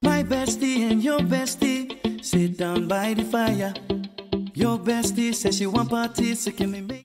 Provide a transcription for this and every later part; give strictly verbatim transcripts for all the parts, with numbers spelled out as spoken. My bestie and your bestie sit down by the fire. Your bestie says she want party, so can we make?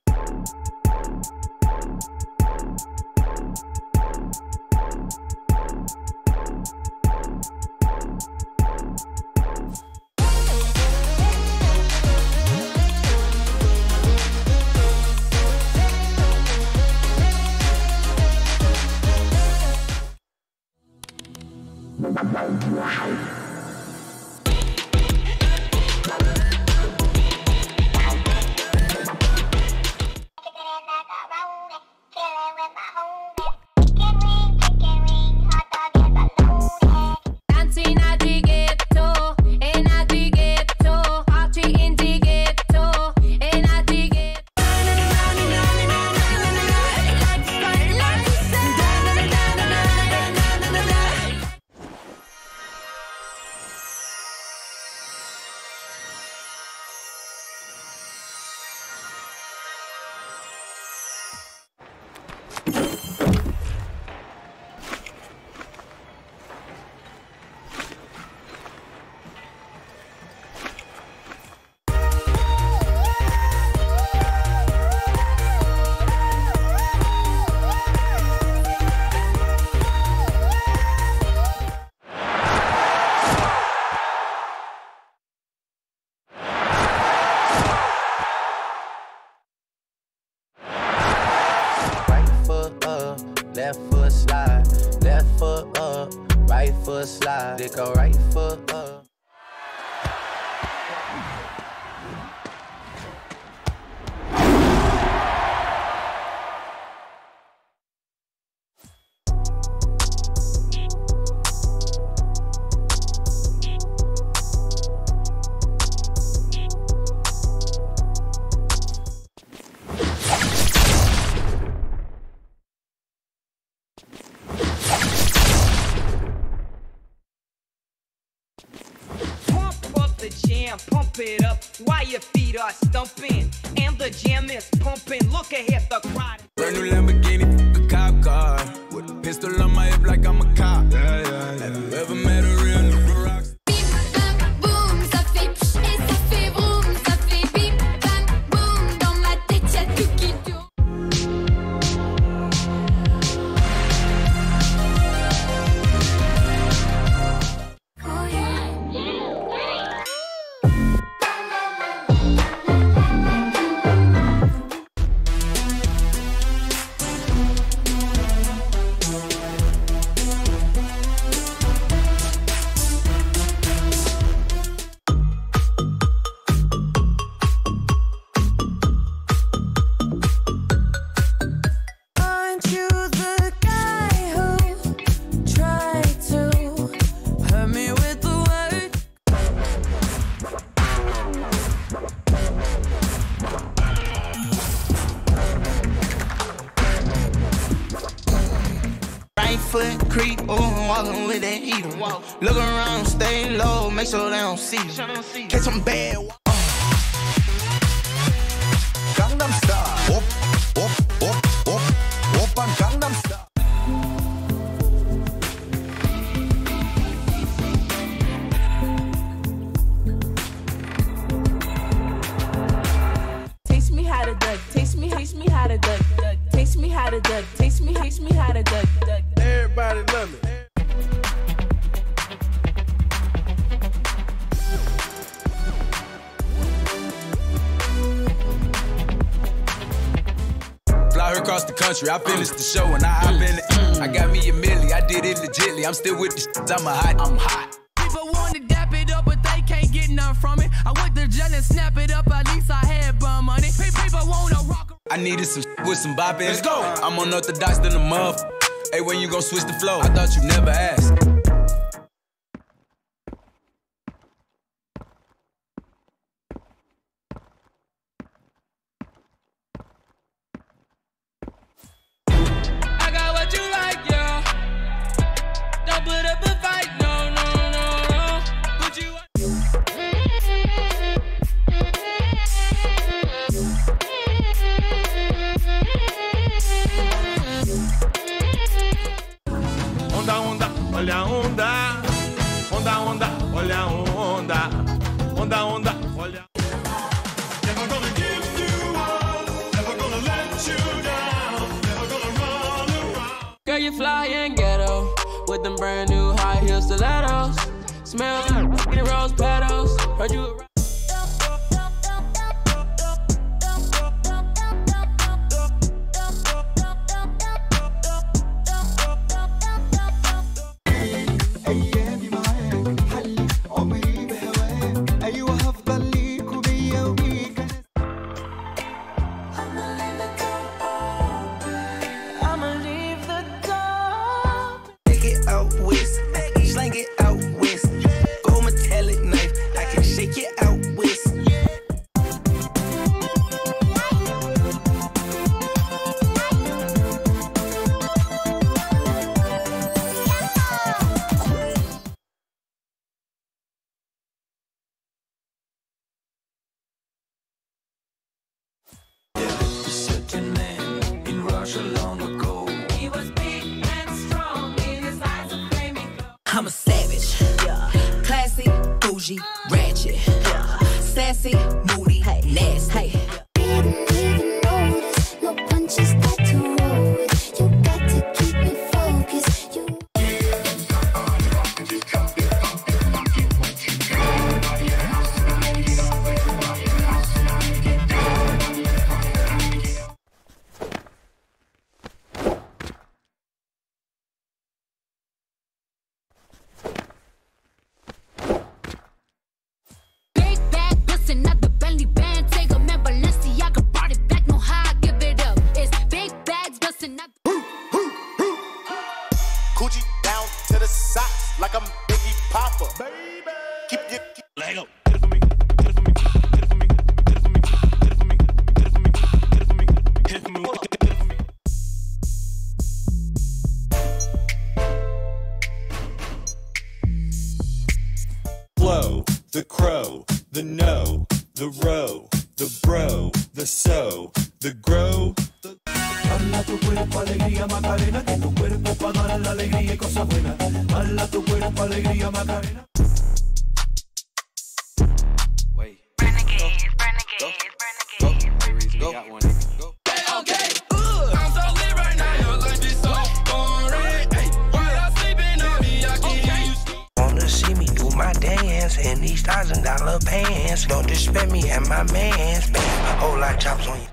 Left foot slide, left foot up, right foot slide, they go right foot up. The jam, pump it up while your feet are stumping, and the jam is pumping. Look ahead, the crowd. Brand new Lamborghini, a cop car, with a pistol on my hip like I'm a cop. Yeah, yeah, yeah. Have you ever met a real new rock? Beep, bam, boom, ça fait psh, et ça fait vroom, ça fait beep, bam, boom. Dans ma tête, y'a tout qui tourne. Oh yeah. Foot creep, oh, walking with that eater. Look around, stay low, make sure they don't see you. Catch some bad. Gangnam Style. Whoop, whoop, whoop, whoop, whoop, I'm Gangnam Style. Teach me how to duck. Teach me, teach me how to duck. Teach me how to duck. Teach me, teach me how to duck. Everybody love me. Fly her across the country, I finished the show and I hop in it. I got me a milli, I did it legitly. I'm still with the shit, I'm a hot, I'm hot. People want to dap it up, but they can't get none from it. I went to jail and snap it up, at least I had bum money. People want to rock. I needed some shit with some bop in it. Let's go! I'm unorthodox than a motherfucker. Hey, when you gon' switch the flow? I thought you never asked. Italian ghetto with them brand new high heel stilettos. Smells like rose petals. Heard you. Long ago, he was big and strong in his eyes of flaming glow. I'm a savage, yeah. Classy, bougie, ratchet, yeah. Sassy, moody, hey. Nasty, hey. Didn't even notice my punches got to roll it. You got to keep me focused. You like I'm Biggie Papa, baby. Keep your leg up. Get it for me. Get it for me. Get it for me. Get it for me. Get it for me. Get it for me. Get it for me. Get it for me. Get it for me. Flow, the crow, the no, the row, the bro, the so, the grow, the. Hala tu cuerpo, alegría, Macarena, que tu cuerpo para dar la alegría y cosas buenas. Hala tu cuerpo, alegría, Macarena. Wait. Renegade, go. Renegade, go. Renegade, go. Renegade. Go. Got one. Go. Hey, okay. Ooh, I'm so lit right now. Your lunch is so boring. Hey, while I'm sleeping on me, I can't hear you sleep. Wanna see me do my dance in these thousand dollar pants? Don't disrespect me and my mans. Bam, a whole lot of chops on you.